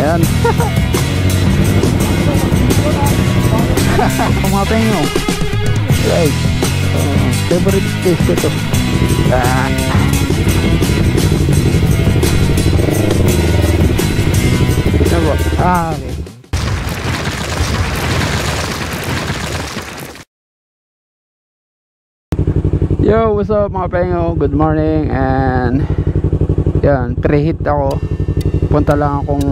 Ayan. Mga pengo. Right. Favorite place ko to. Okay. Yo, what's up mga pengo? Good morning and yan, pre-hit ako. Punta lang akong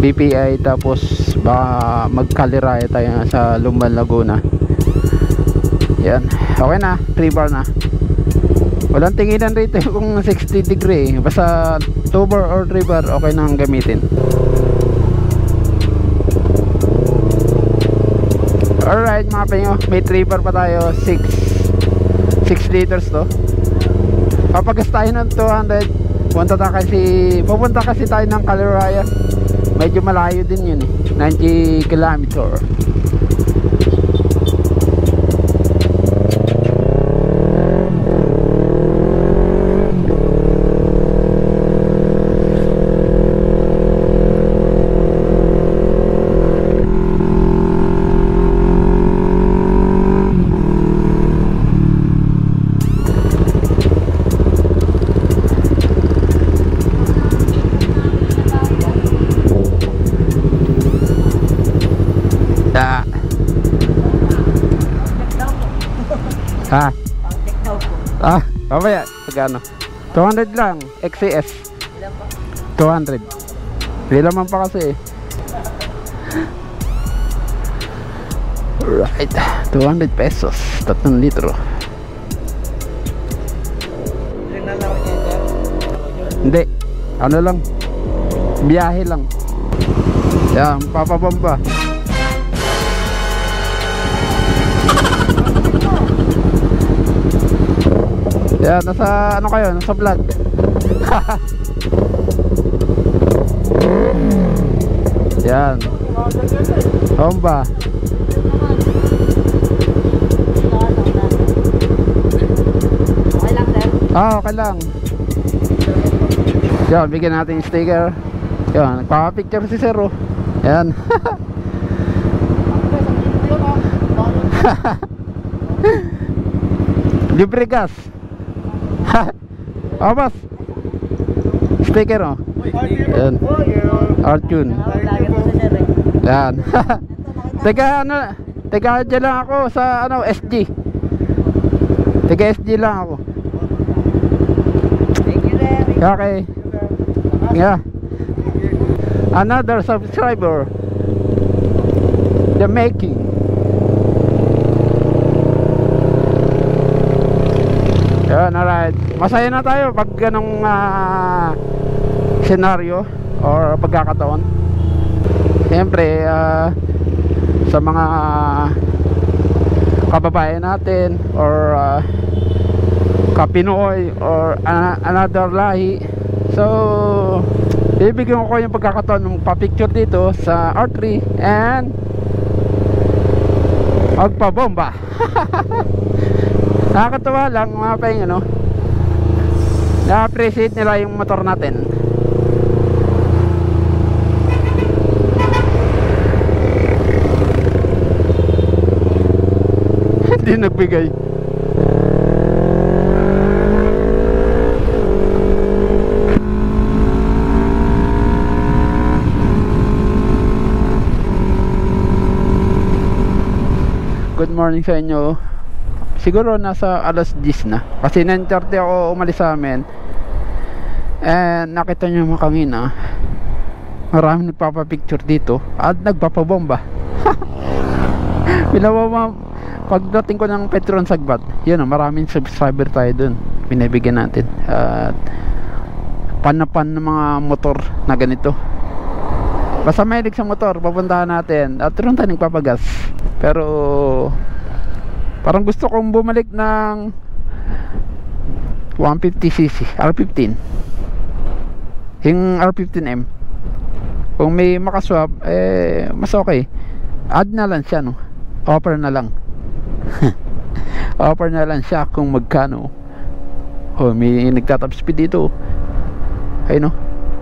BPI tapos baka magkaliraya tayo sa Lumban, Laguna. Yan, okay na, 3 bar na. Walang tinginan rito kung 60 degree. Basta 2 bar or 3 bar okay na ang gamitin. Alright mga penyo, may 3 bar pa tayo, 6 liters to. Papagas tayo ng 200. Pupunta kasi tayo ng Caliraya. Medyo malayo din yun eh, 90 km. Ha? Ah, mamaya, pagano? 200 lang, XCS. 200. Hindi naman pa kasi eh. Alright, 200 pesos, 3 litro. Hindi, ano lang, biyahe lang. Yan, papabamba. Yan, nasa ano kayo? Nasa vlog. Yan. Bomba. Okay lang, sir? Ah, okay lang. Yan, bigyan natin yung sticker. Yan, nagpapapicture si sir. Yan. Libre gas. Oh, boss. Sticker, oh. Yan. Arjun. Yan. Teka, ano, teka dyan lang ako sa, ano, SG. Teka SG lang ako. Okay. Yeah. Another subscriber. The making. Yan, alright. Masaya na tayo pag ganong scenario or pagkakataon. Siyempre, sa mga kababayan natin or kapinoy or another lahi. So, bibigyan ko yung pagkakataon ng papicture dito sa R3 and magpabomba. Nakakatawa lang mga paing ano. Na-appreciate nila yung motor natin. Hindi nagbigay. Good morning sa inyo. Siguro nasa alas 10 na. Kasi 9:30 ako umalis sa amin. And nakita nyo mga kangina, maraming nagpapapicture dito at nagpapabomba. Pinawa pagdating ko ng Petron Sagbat. Yun, maraming subscriber tayo dun. Pinabigyan natin. At panapan ng mga motor na ganito. Basta mahilig sa motor, papuntahan natin. At ron tayo nagpapagas. Pero parang gusto kong bumalik ng 150cc R15, yung R15M. Kung may makaswap eh, mas okay. Add na lang siya, no? Offer na lang. Offer na lang siya kung magkano. O, may nagtatap speed dito ay no,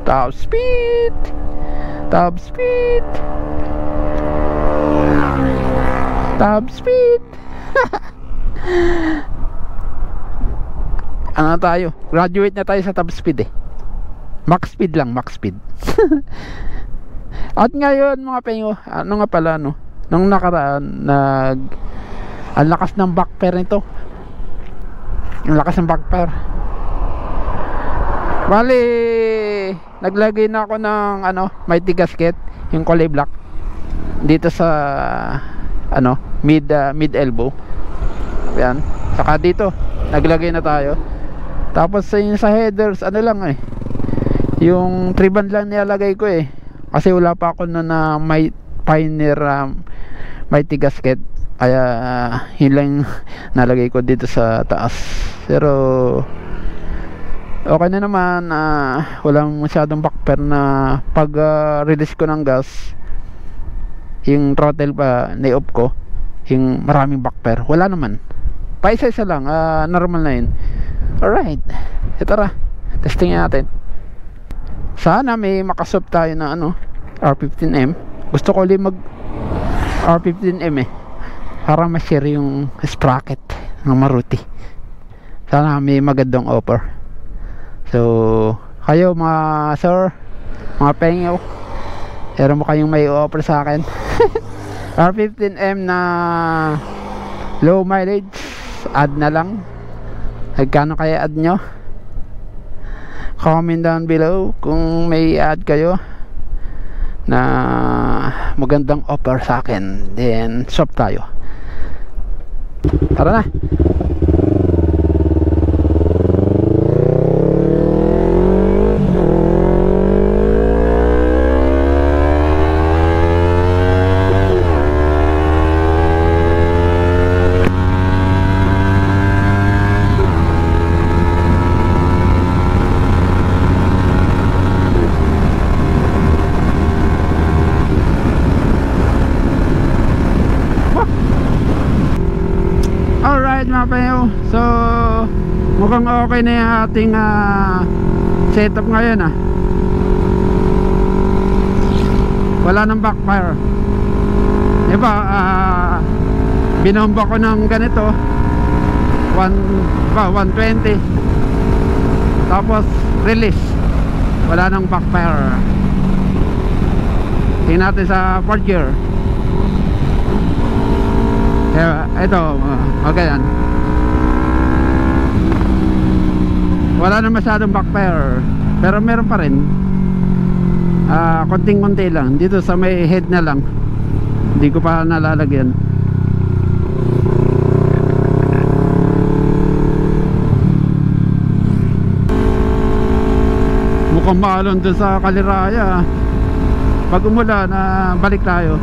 Top speed! Top speed! Top speed! Ano tayo? Graduate na tayo sa top speed eh. Max speed lang, max speed. At ngayon mga pengo, ano nga pala no? Nung nakaraan, ang lakas ng backfire nito. Ang lakas ng backfire. Bali, naglagay na ako ng ano, Mighty gasket, yung kulay black dito sa ano, mid elbow. Ayan. Saka dito, naglagay na tayo. Tapos sa headers, ano lang eh. Yung 3 band lang nilalagay ko eh. Kasi wala pa ako na may Pioneer Mighty gasket. Kaya yun lang nalagay ko dito sa taas. Pero okay na naman, walang masyadong backfire na pag release ko ng gas, yung throttle pa na-off ko, yung maraming backfire, wala naman. Pa isa-isa lang, normal na yun. Alright, tara, testing natin. Sana may makaswap tayo na ano, R15M. Gusto ko ulit mag R15M eh, para ma-share yung sprocket ng Maruti. Sana may magandang offer. So kayo mga sir, mga pengaw, meron mo kayong may offer sa akin? R15M na low mileage, add na lang. Nagkano kaya add nyo? Comment down below kung may add kayo na magandang offer sa akin, then swap tayo. Tara na. So mukhang okay na yung ating setup ngayon ah. Wala nang backfire. Diba binomba ko ng ganito 120, tapos release, wala nang backfire. Tingnan natin sa 4th gear. Ito okay yan, wala na masyadong backfire, pero meron pa rin, konting-konti lang dito sa may head na lang, hindi ko pa nalalagyan. Mukhang maalon dun sa Caliraya. Pag umulan balik tayo.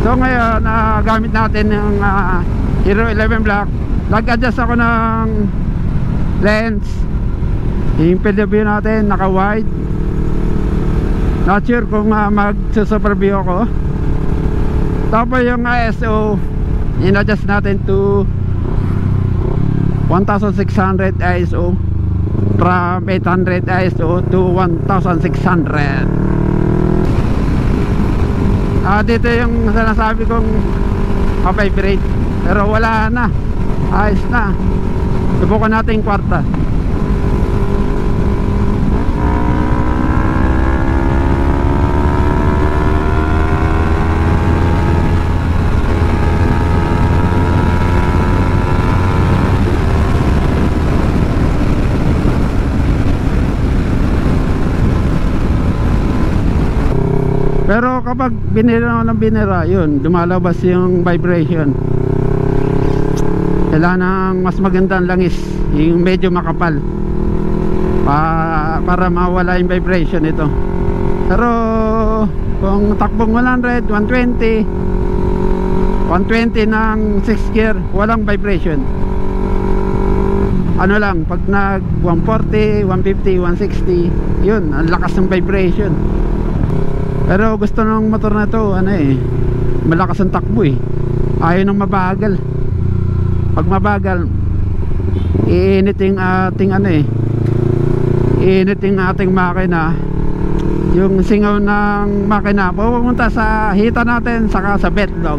So ngayon, gamit natin yung Hero11 Black. Nag-adjust ako ng lens. Yung PDW natin, naka-wide. Not sure kung mag-superview ako. Tapos yung ISO, in-adjust natin to 1600 ISO. From 800 ISO to 1600. Dito yung sinasabi kong vibrate, pero wala na, ayos na. Subukan natin yung kwarta. Pero kapag binira ako ng binira, yun, dumalabas yung vibration. Kailangan ng mas magandang langis, yung medyo makapal, para mawala yung vibration ito. Pero kung takbong 100, 120 ng 6 gear, walang vibration. Ano lang, pag nag 140, 150, 160, yun, ang lakas ng vibration. Pero gusto ng motor na to, ano eh, malakas ang takbo eh. Ayaw ng mabagal. Pag mabagal, iinit yung ating ano eh, iinit yung ating makina. Yung singaw ng makina, pupunta sa hita natin, saka sa betlog.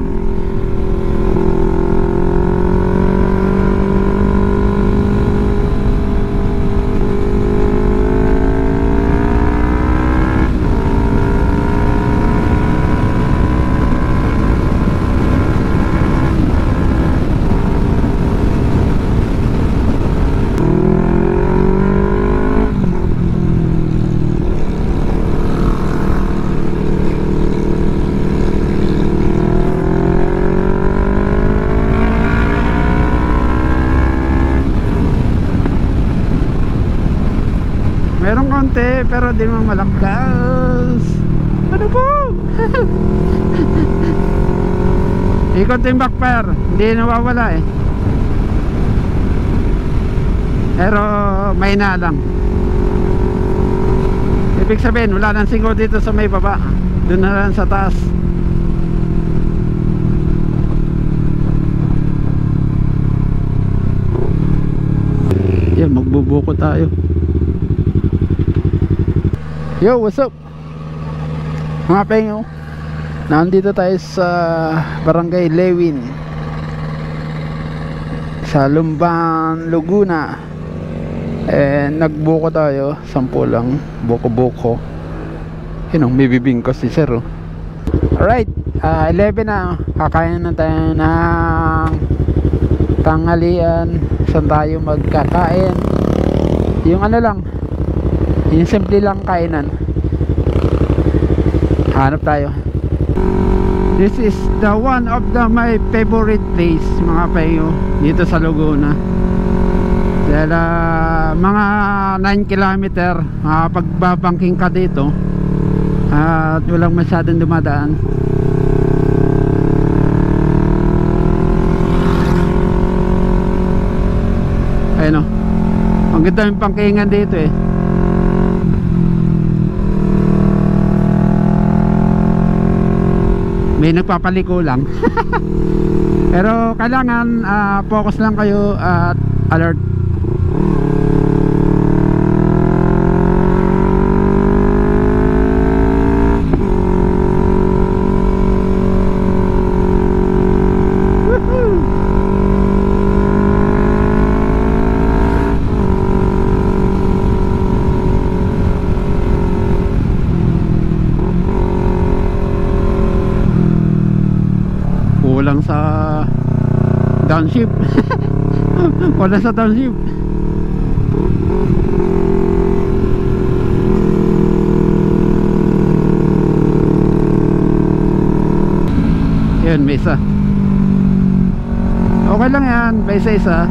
Pero di naman malakas. Ano po? Ikot yung backfire, hindi nawawala eh. Pero may na lang. Ibig sabihin wala nang singaw dito sa may baba. Doon na lang sa taas. Yan, magbubuko tayo. Yo, what's up? Mga pengo, nandito tayo sa Barangay Lewin sa Lumban, Laguna. And nagbuko tayo, sampo lang, buko-buko. Yun ang bibibing ko si Sir. Alright, 11 na. Kakain na tayo ng tanghalian. Saan tayo magkakain? Yung ano lang, yung simple lang kainan. Hanap tayo. This is the one of the my favorite place, mga payo, dito sa Laguna. Dahil mga 9 km pagbabangking ka dito at walang masyadong dumadaan. Ayun o, ang ganda yung pangkingan dito eh. May nagpapaliko lang. Pero kailangan focus lang kayo at alert. Township. Wala sa township. Yun, may isa. Okay lang yan, may isa-isa.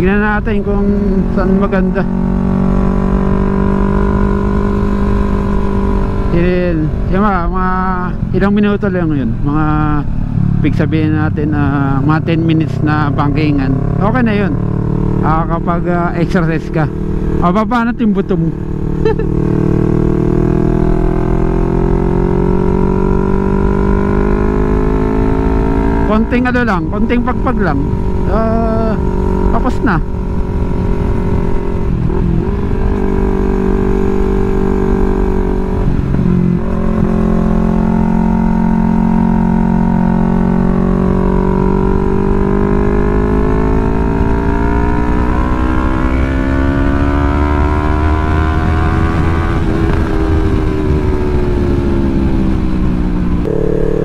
Tignan natin kung saan maganda. Yung mga ilang minuto lang yun, mga pig sabihin natin mga 10 minutes na bankingan. Okay na yun kapag exercise ka. Ababa natin buto mo. Konting ano lang, konting pagpag lang, tapos na.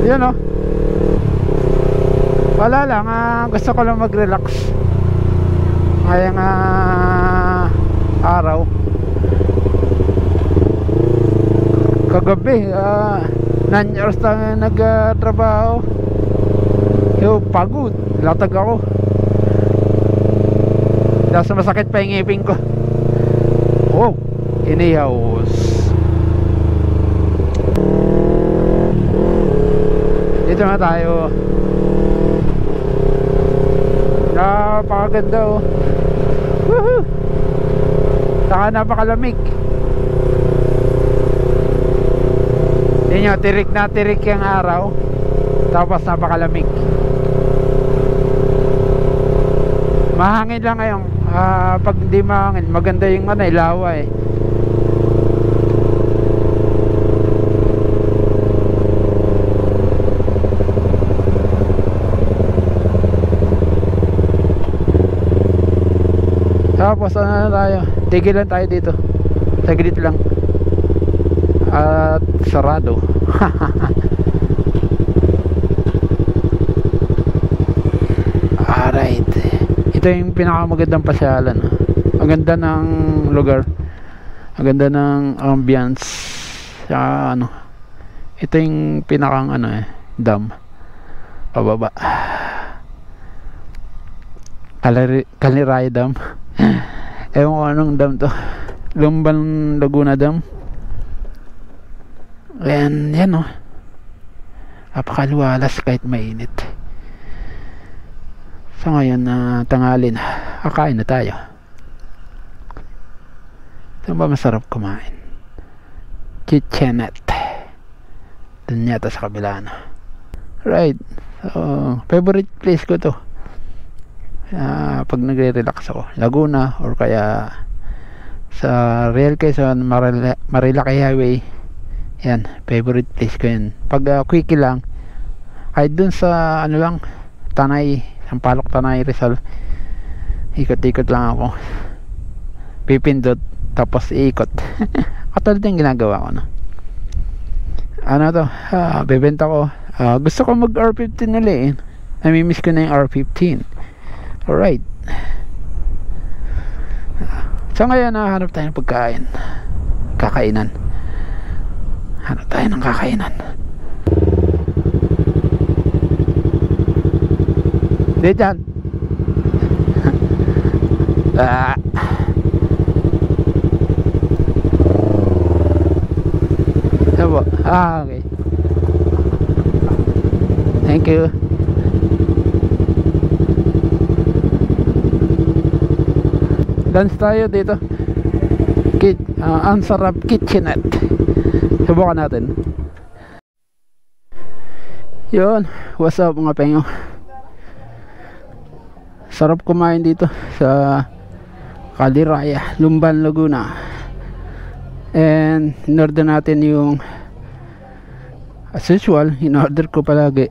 Yan o, wala lang, gusto ko lang mag-relax ngayong araw. Kagabi 9 hours na nagtrabaho. Yo, pagod, latag ako. Tapos masakit pa yung ngipin ko. Oh, inihaos. Dito na tayo. Napakaganda oh. Woohoo! Saka napakalamig. Yun yun, tirik na tirik yung araw. Tapos napakalamig. Mahangin lang ngayon. Pag hindi mahangin, maganda yung ano, ilawa eh. Tapos ano na tayo, tigil lang tayo dito. Saglit lang. At sarado. Alright. Ito yung pinakamagandang pasyalan. Ang ganda ng lugar. Ang ganda ng ambience. Saka ano. Ito yung pinakang ano eh, dam. Pababa. Caliraya Dam. Ewan ko anong dam to. Lumban, Laguna Dam. Ayan, yan o. Apakaluwalas kahit mainit. So ngayon na tanghali na. Kakain na tayo. Saan ba masarap kumain? Chichenet. Doon yata sa kabila na. Right. So, favorite place ko to. Pag nagre-relax ako, Laguna or kaya sa Real Quezon, Marilaque Highway. Yan, favorite place ko yun. Pag quickie lang, kahit dun sa ano lang, Tanay, Sampalok, Tanay, Rizal, ikot-ikot lang ako, pipindot tapos iikot. Katulad yung ginagawa ko, no? Ano to, bebenta ko. Gusto ko mag R15 nila eh. Namimiss ko na yung R15. Alright. So ngayon hanap tayo ng pagkain. Kakainan. Hanap tayo ng kakainan. Diyan. Sabo. Okay. Thank you. Lunch tayo dito. Ang sarap kitchenette. Subukan natin. Yun, what's up mga pengo. Sarap kumain dito sa Caliraya, Lumban, Laguna. And in-order natin yung, as usual, in-order ko palagi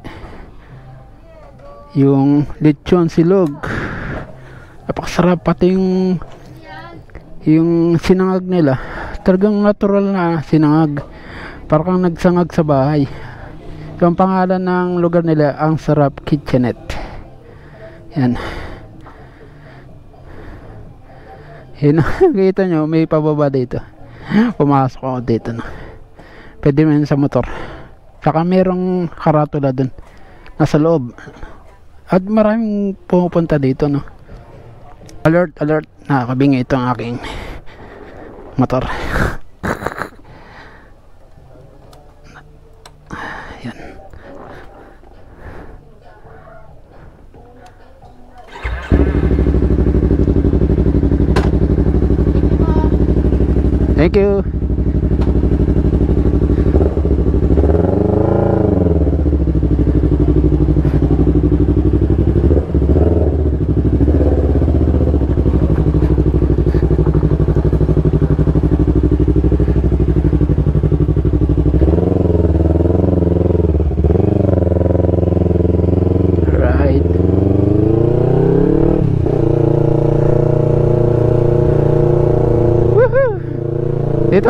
yung lechon silog. Napakasarap pati yung sinangag nila, talagang natural na sinangag, parang nagsangag sa bahay. So, ang pangalan ng lugar nila, Ang Sarap Kitchenette. Yan, yun, nakikita nyo may pababa dito. Pumasok ako dito na, pwede man sa motor, saka merong karatula dun nasa loob, at maraming pumupunta dito, no? Alert, alert, nakakabingi ito ang aking motor. Ayan. Thank you.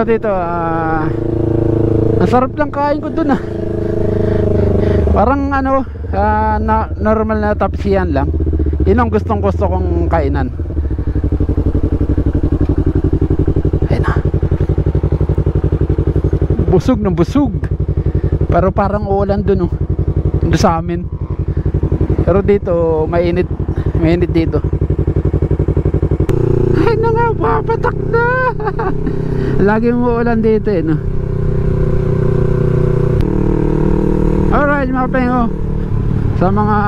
Dito ang sarap lang kain ko dun ah. Parang ano, normal na tapsihan lang. Yun ang gustong gusto kong kainan. Ayun ah. Busog ng busog. Pero parang uulan dun, oh. Dun sa amin. Pero dito mainit. Mainit dito. Ay na nga, papatak na. Laging uulan dito eh, no? Alright mga pengo, sa mga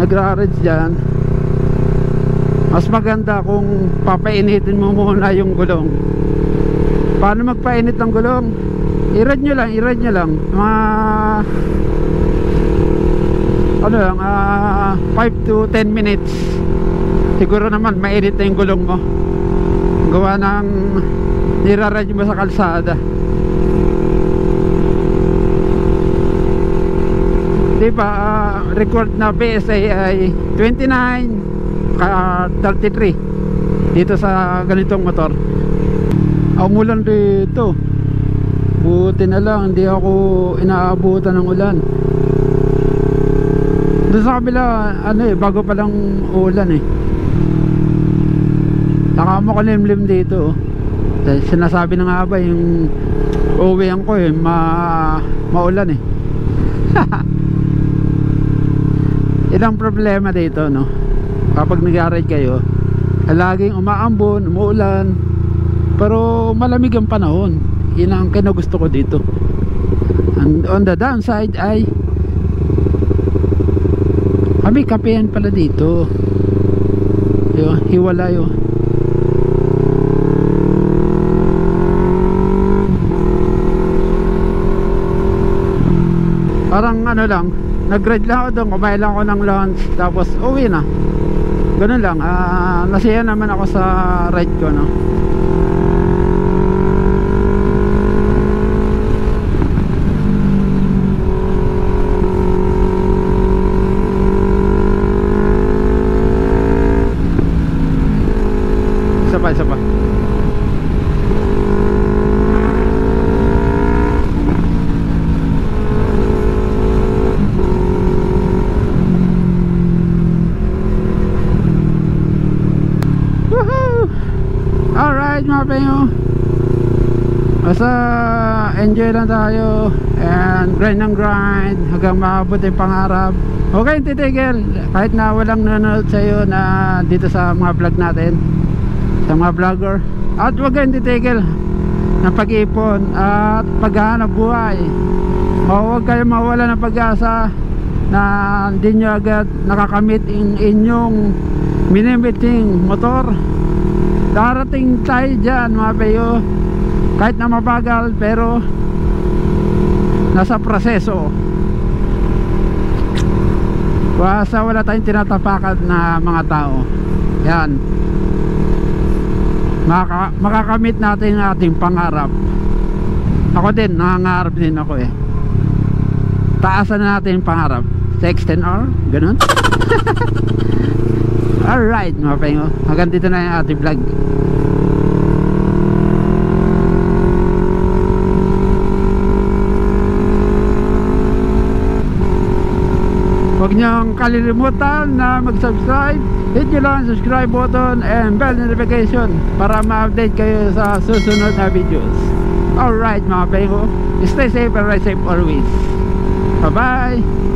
nagra-rides dyan, mas maganda kung papainitin mo muna yung gulong. Paano magpainit ng gulong? I-ride nyo lang, i-ride nyo lang mga ano lang, 5 to 10 minutes siguro naman mainit na yung gulong mo, gawa ng niraride mo sa kalsada. Diba, record na PSA ay 29 33 dito sa ganitong motor. Umulan dito, buti na lang hindi ako inaabutan ng ulan. Doon sa kabila, ano eh, bago pa lang ulan eh. Nakamakulimlim dito. Sinasabi na nga ba yung uwihan ko eh, maulan eh. Ilang problema dito, no? Kapag nag-ride kayo, laging umaambon, umuulan. Pero malamig ang panahon. Yun ang gusto ko dito. And on the downside ay kami kapehan pala dito. Yo, hiwala yo. Parang ano lang, nag-ride lang ako doon, kumain lang ako ng lunch, tapos uwi na. Ganun lang, nasaya naman ako sa ride ko, no. Enjoy lang tayo and grind ng grind hanggang maabot yung pangarap. Okay, titigil kahit na walang nanonood sa'yo na dito sa mga vlog natin, sa mga vlogger, at huwag kayong titigil ng pag-iipon at paghahanap buhay. Huwag kayong mawala ng pag-asa na hindi nyo agad nakakamit yung inyong minimiting motor. Darating tayo dyan mga payo, kahit na mabagal pero nasa proseso. Basta wala tayong tinatapakan na mga tao, yan makakamit natin ang ating pangarap. Ako din, nangangarap din ako eh. Taasan na natin yung pangarap, 610R, ganun. Alright mga pengo, hanggang dito na yung ating vlog. Huwag niyong kalilimutan na mag-subscribe. Hit nyo lang subscribe button and bell notification para ma-update kayo sa susunod na videos. Alright mga pengo, stay safe and ride safe always. Bye bye.